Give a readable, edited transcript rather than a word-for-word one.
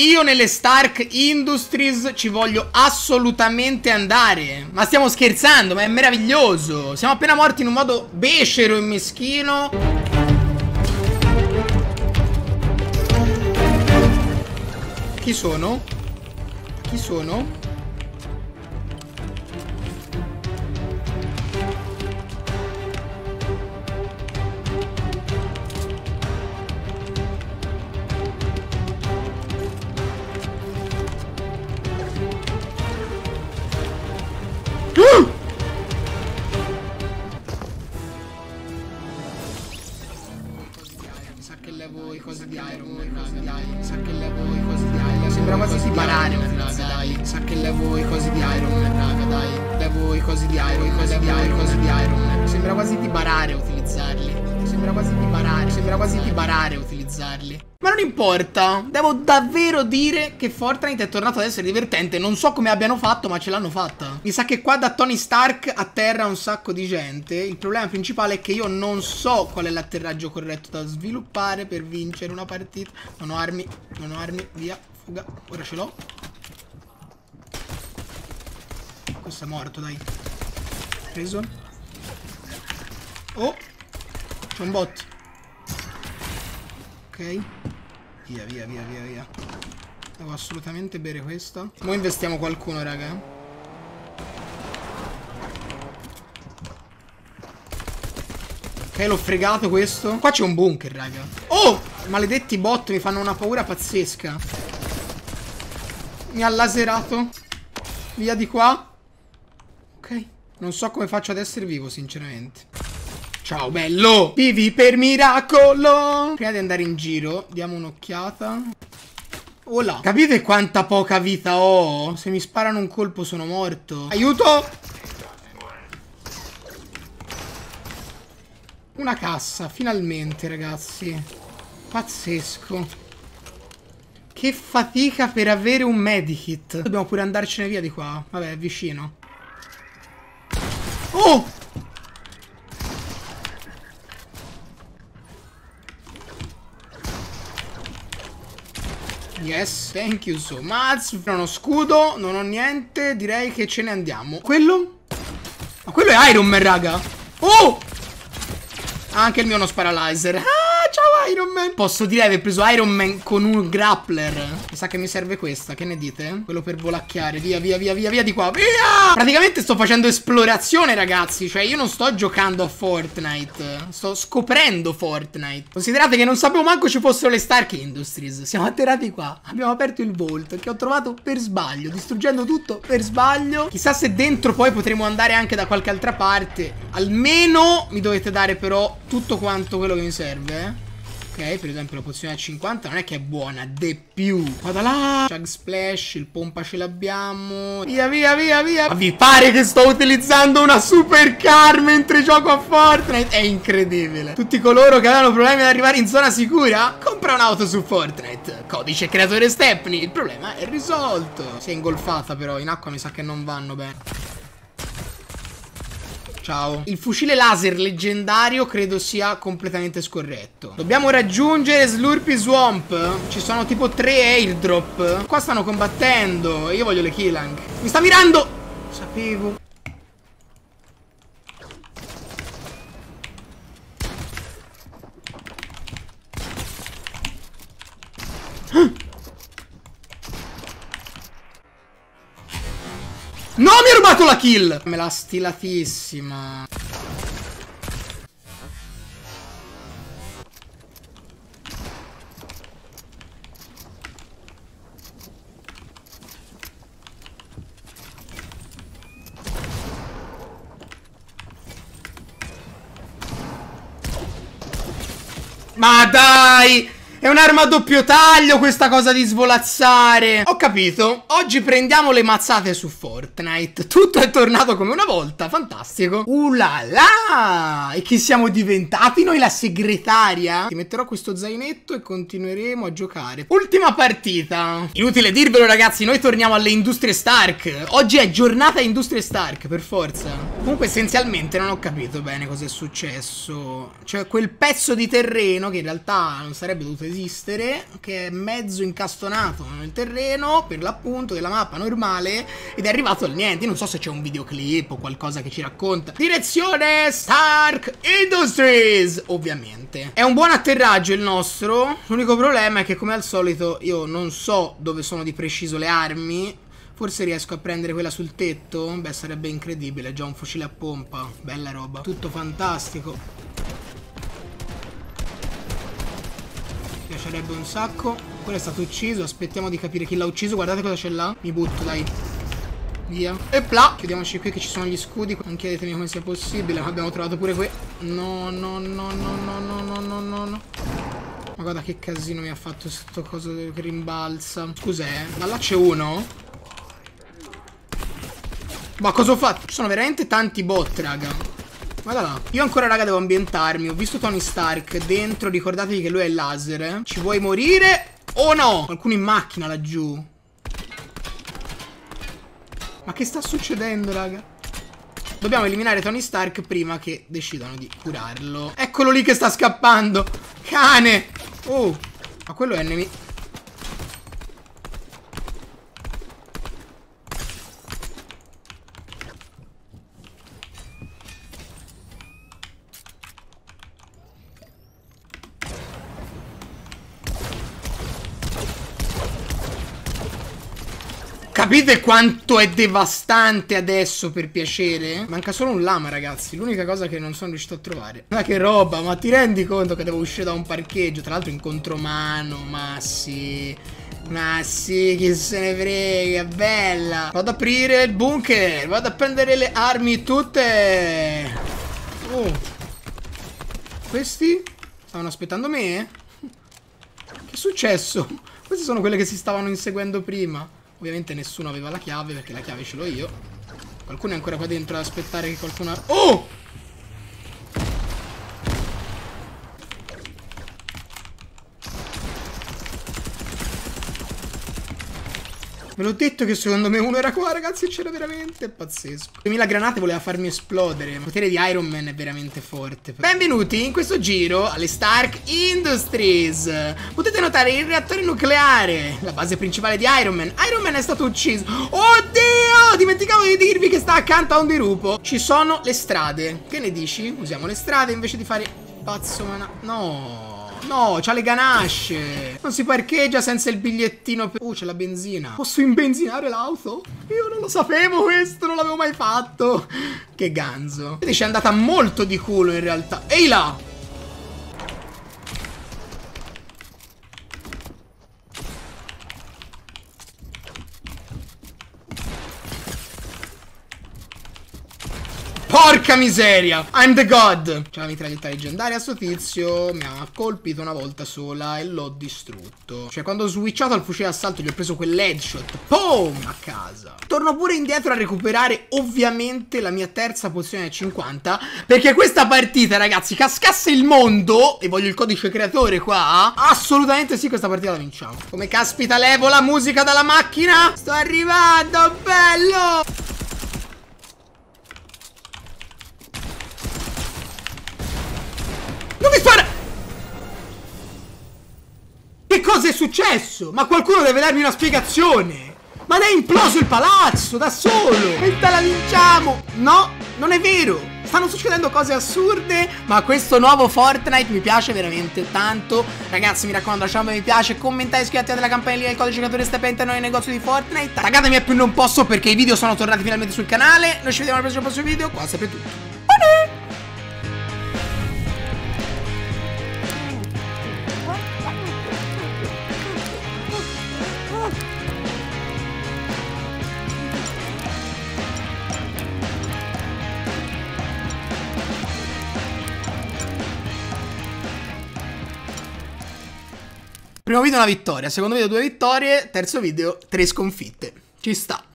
Io nelle Stark Industries ci voglio assolutamente andare. Ma stiamo scherzando, ma è meraviglioso. Siamo appena morti in un modo becero e meschino. Chi sono? Chi sono? Ma non importa, devo davvero dire che Fortnite è tornato ad essere divertente. Non so come abbiano fatto, ma ce l'hanno fatta. Mi sa che qua da Tony Stark atterra un sacco di gente. Il problema principale è che io non so qual è l'atterraggio corretto da sviluppare per vincere una partita. Non ho armi, via, fuga. Ora ce l'ho. Questo è morto, dai. Preso. Oh, c'è un bot. Ok, via via via via via. Devo assolutamente bere questo. Mo investiamo qualcuno, raga. Ok, l'ho fregato questo. Qua c'è un bunker, raga. Oh, maledetti bot mi fanno una paura pazzesca. Mi ha laserato. Via di qua. Ok, non so come faccio ad essere vivo, sinceramente. Ciao bello! Vivi per miracolo! Prima di andare in giro, diamo un'occhiata. Oh là! Capite quanta poca vita ho? Se mi sparano un colpo sono morto. Aiuto! Una cassa, finalmente ragazzi. Pazzesco. Che fatica per avere un medikit. Dobbiamo pure andarcene via di qua. Vabbè, è vicino. Oh! Yes, thank you so much. Non ho scudo, non ho niente. Direi che ce ne andiamo. Quello? Ma quello è Iron Man, raga. Oh! Anche il mio non spara laser. Ah, ciao Iron Man. Posso dire di aver preso Iron Man con un grappler. Mi sa che mi serve questa, che ne dite? Quello per volacchiare. Via, via, via, via, via di qua. Via! Praticamente sto facendo esplorazione, ragazzi. Cioè, io non sto giocando a Fortnite. Sto scoprendo Fortnite. Considerate che non sapevo manco ci fossero le Stark Industries. Siamo atterrati qua. Abbiamo aperto il vault che ho trovato per sbaglio, distruggendo tutto per sbaglio. Chissà se dentro poi potremo andare anche da qualche altra parte. Almeno mi dovete dare però tutto quanto quello che mi serve, eh? Ok, per esempio la pozione a 50 non è che è buona, de più. Vada là. Chug splash, il pompa ce l'abbiamo. Via, via, via, via. Ma vi pare che sto utilizzando una supercar mentre gioco a Fortnite? È incredibile. Tutti coloro che avevano problemi ad arrivare in zona sicura, compra un'auto su Fortnite. Codice creatore Stepney. Il problema è risolto. Si è ingolfata però, in acqua mi sa che non vanno bene. Ciao. Il fucile laser leggendario credo sia completamente scorretto. Dobbiamo raggiungere Slurpee Swamp. Ci sono tipo 3 airdrop. Qua stanno combattendo. Io voglio le kill anche. Mi sta mirando. Lo sapevo. No, mi ha rubato la kill! Me l'ha stilatissima. Ma dai! È un'arma a doppio taglio questa cosa di svolazzare. Ho capito. Oggi prendiamo le mazzate su Fortnite. Tutto è tornato come una volta. Fantastico. La la! E chi siamo diventati? Noi la segretaria? Ti metterò questo zainetto e continueremo a giocare. Ultima partita. Inutile dirvelo ragazzi, noi torniamo alle Industrie Stark. Oggi è giornata Industrie Stark, per forza. Comunque essenzialmente non ho capito bene cosa è successo. Cioè quel pezzo di terreno che in realtà non sarebbe dovuto esistere, che è mezzo incastonato nel terreno per l'appunto della mappa normale, ed è arrivato al niente. Io non so se c'è un videoclip o qualcosa che ci racconta. Direzione Stark Industries, ovviamente. È un buon atterraggio il nostro. L'unico problema è che come al solito io non so dove sono di preciso le armi. Forse riesco a prendere quella sul tetto? Beh, sarebbe incredibile, già un fucile a pompa. Bella roba. Tutto fantastico. Mi piacerebbe un sacco. Quello è stato ucciso, aspettiamo di capire chi l'ha ucciso. Guardate cosa c'è là. Mi butto, dai. Via. E pla! Chiudiamoci qui che ci sono gli scudi. Non chiedetemi come sia possibile. Abbiamo trovato pure qui. No, no, no, no, no, no, no, no, no, no. Ma guarda che casino mi ha fatto sto coso che rimbalza. Cos'è? Ma là c'è uno? Ma cosa ho fatto? Ci sono veramente tanti bot, raga. Guarda là. Io ancora, raga, devo ambientarmi. Ho visto Tony Stark dentro. Ricordatevi che lui è il laser, eh. Ci vuoi morire o no? Qualcuno in macchina laggiù. Ma che sta succedendo, raga? Dobbiamo eliminare Tony Stark prima che decidano di curarlo. Eccolo lì che sta scappando. Cane. Oh. Ma quello è nemico. Capite quanto è devastante adesso, per piacere? Manca solo un lama, ragazzi. L'unica cosa che non sono riuscito a trovare. Ma che roba, ma ti rendi conto che devo uscire da un parcheggio? Tra l'altro in contromano, ma sì. Ma sì, chi se ne frega, bella. Vado ad aprire il bunker, vado a prendere le armi tutte. Oh. Questi? Stavano aspettando me? Che è successo? Queste sono quelle che si stavano inseguendo prima. Ovviamente nessuno aveva la chiave, perché la chiave ce l'ho io. Qualcuno è ancora qua dentro ad aspettare che qualcuno... Oh! Ve l'ho detto che secondo me uno era qua, ragazzi. C'era veramente pazzesco. 2000 granate voleva farmi esplodere. Il potere di Iron Man è veramente forte. Benvenuti in questo giro alle Stark Industries. Potete notare il reattore nucleare, la base principale di Iron Man. Iron Man è stato ucciso. Oddio, dimenticavo di dirvi che sta accanto a un dirupo. Ci sono le strade. Che ne dici? Usiamo le strade invece di fare pazzo mana. No. No, c'ha le ganasce. Non si parcheggia senza il bigliettino per... c'è la benzina. Posso imbenzinare l'auto? Io non lo sapevo questo, non l'avevo mai fatto. Che ganzo. Quindi ci è andata molto di culo in realtà. Ehi là! Porca miseria, I'm the god. C'è la mitraglietta leggendaria, sto tizio mi ha colpito una volta sola e l'ho distrutto. Cioè quando ho switchato al fucile d'assalto gli ho preso quell'headshot. Boom, a casa. Torno pure indietro a recuperare ovviamente la mia terza pozione a 50, perché questa partita, ragazzi, cascasse il mondo, e voglio il codice creatore qua, assolutamente sì, questa partita la vinciamo. Come caspita levo la musica dalla macchina? Sto arrivando, bello. Cosa è successo? Ma qualcuno deve darmi una spiegazione. Ma ne è imploso il palazzo da solo. Questa la vinciamo. No, non è vero. Stanno succedendo cose assurde. Ma questo nuovo Fortnite mi piace veramente tanto. Ragazzi, mi raccomando, lasciate un mi piace, commentate, iscrivetevi alla campanellina, il codice creatore sta per entrare nel negozio di Fortnite. Taggatemi a più non posso, perché i video sono tornati finalmente sul canale. Noi ci vediamo al prossimo video. Qua sapete tutto. Primo video una vittoria, secondo video due vittorie, terzo video 3 sconfitte. Ci sta.